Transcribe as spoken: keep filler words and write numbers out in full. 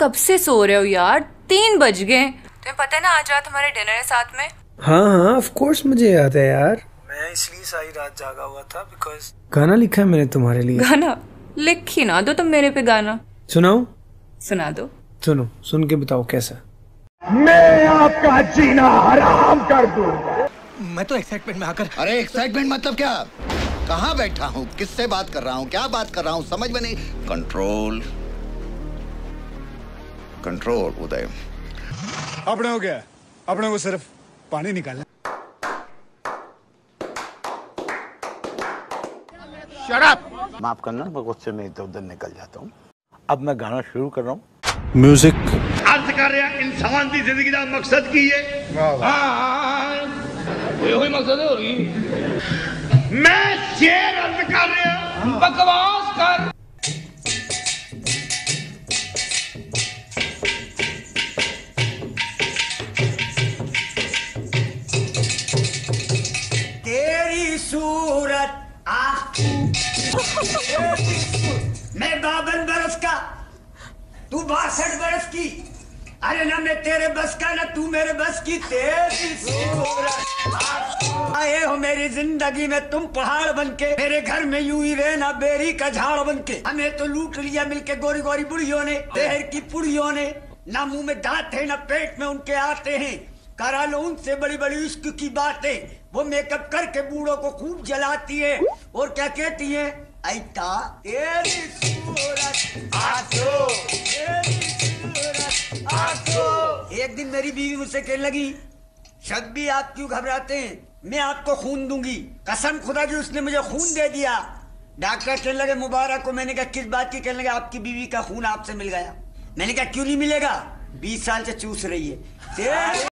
कब से सो रहे हो यार, तीन बज गए। तुम्हें पता है ना आज रात हमारे डिनर है साथ में। हाँ हाँ ऑफ कोर्स मुझे याद है यार, मैं इसलिए सारी रात जागा हुआ था बिकॉज गाना लिखा है मैंने तुम्हारे लिए। गाना लिख ही ना दो तुम मेरे पे गाना। सुनाओ? सुना दो। सुनो, सुन के बताओ कैसा। मैं आपका जीना हराम कर दूंगा। मैं तो एक्साइटमेंट में आकर। अरे एक्साइटमेंट मतलब क्या, कहाँ बैठा हूँ, किससे बात कर रहा हूँ, क्या बात कर रहा हूँ, समझ में नहीं। Control control Uday. अपने हो गया, अपने को सिर्फ पानी निकालना। शराब माफ करना, मैं गुस्से में इधर उधर निकल जाता हूँ। अब मैं गाना शुरू कर रहा हूँ। म्यूजिक अर्थ कर रहा है इंसान की जिंदगी का मकसद की है। यही मकसद होगी। मैं शेर अर्थ कर रहा हूँ, बकवास कर। तेरी सूरत मैं बावन बरस का, तू बासठ बरस की। अरे ना मैं तेरे बस का ना तू मेरे बस की। तेरी सूरत आए हो मेरी जिंदगी में तुम पहाड़ बनके, मेरे घर में यूं ही रहना बेरी का झाड़ बनके। हमें तो लूट लिया मिलके गोरी गोरी बुढ़ियों ने, देहर की पुड़ियों ने। ना मुंह में दांत है ना पेट में उनके आते हैं। करा लो उनसे बड़ी बड़ी इश्क की बातें, वो मेकअप करके बूढ़ों को खूब जलाती है और क्या कहती है, ऐता तेरी सूरत आसो, तेरी सूरत आसो। एक दिन मेरी बीवी मुझसे कहने लगी, शब्द भी आप क्यों घबराते हैं, मैं आपको खून दूंगी। कसम खुदा की उसने मुझे खून दे दिया। डॉक्टर कहने लगे मुबारक हो। मैंने कहा किस बात की? कहने लगे आपकी बीवी का खून आपसे मिल गया। मैंने कहा क्यों नहीं मिलेगा, बीस साल से चूस रही है।